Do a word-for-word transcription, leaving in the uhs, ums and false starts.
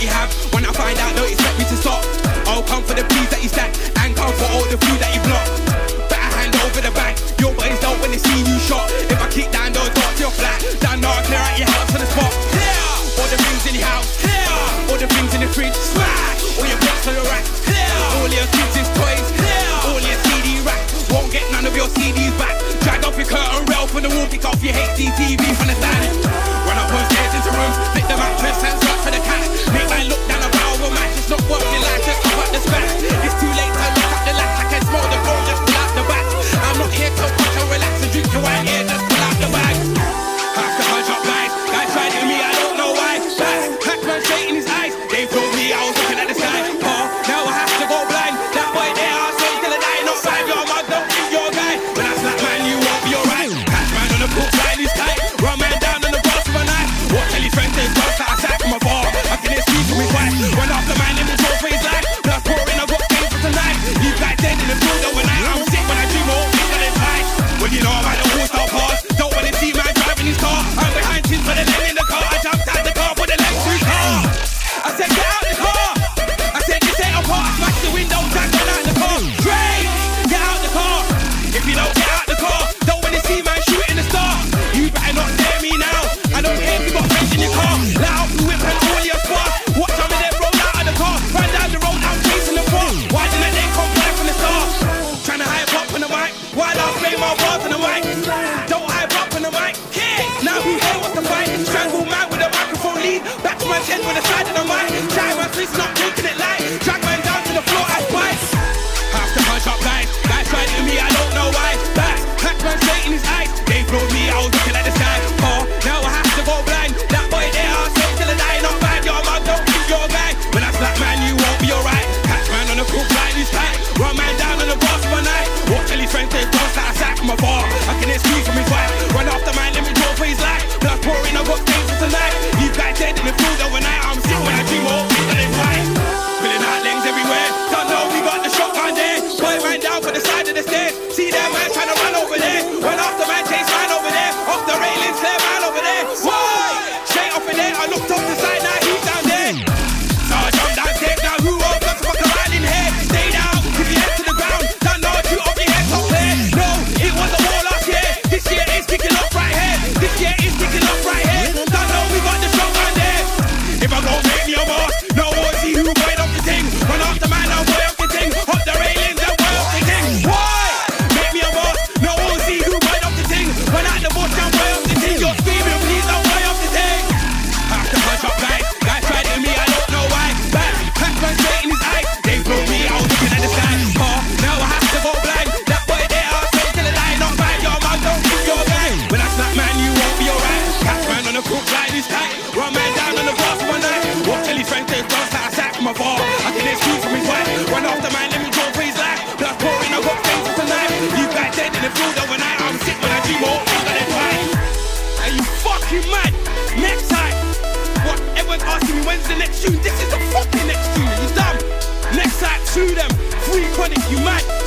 that you have. When I find out, don't expect me to stop. I'll come for the peas that you stack, and come for all the food that you block. Better hand over the bag, your boys know when they see you shot. If I kick down those doors to your flat, down now I clear out your house on the spot. Clear all the things in your house, clear all the things in the fridge, smash all your plates on the rack, clear all your kids' is toys, clear all your C D racks. Won't get none of your C Ds back. Drag off your curtain rail from the wall, pick off your H D T V from the stand. Run up on stairs into rooms, flip the mattress and search for the cat. Make my look down a barrel of a match, it's not worth your life, just up at the spat. It's too late to look up the latch, I can smell the phone, just pull out the back. I'm not here to watch and relax and drink your wine here, just pull out the bag. Half the hunch up blind, guys tried to me, I don't know why. That hackman's shaking his eyes, they told me I was looking at the sky. Oh, now I have to go blind, that boy there, I say till I die, not five, your mother. Run off the man in the door for his life. When I pour in, I got pain for tonight. Leave guys dead in the field overnight. I'm sick when I dream all things on his life. Well, you know I'm at a all-star pass. Don't wanna see man driving his car. I'm behind him for the leg in the car. I jumped out the car for the leg through car. I said, get out the car. I said, this ain't a part. I smashed the window, jacked on out the car. Drake, get out the car. If you don't get out the car, don't wanna see man shooting the star. You better not dare me now. I don't care if you got friends in your car. Let out the whip and all your squad. Watch out. Run down the road, I'm chasing the ball. Why didn't they come back from the start? Tryna hype up on the mic, while I play my bars on the mic. Don't hype up on the mic, kid. Now who here wants to fight? Strangle man with a microphone lead. Back to my head with a side of the mic. Try my fist, not taking it light. Drag man down to the floor, I bite. Half the punch up blind, guys tried to me, I don't know why. Back, hack man straight in his eyes. They blowed me, I was looking at the sky. Oh, now I have to go blind. That boy there, I say till I die, not bad. Your mom don't think you're guy. When I slap man, you won't be alright. Catch man on the crook like this tight. Run man down on the bus for night. Watch all his friends take dance like a sack from a bar. I can hear screams from his wife. Run off the man, let me draw for his life. Blood pouring, I got things for tonight. These guys dead in the field overnight. I'm sick when I dream all things that they fight. Filling out legs everywhere. Don't know we got the shotgun there. Boy ran down for the side of the stairs. See that man trying to run over there. Run off the man, chase man over there. Off the railings, clear man over there. Why? Straight up in there, I looked off the side, now he's down there. You mad?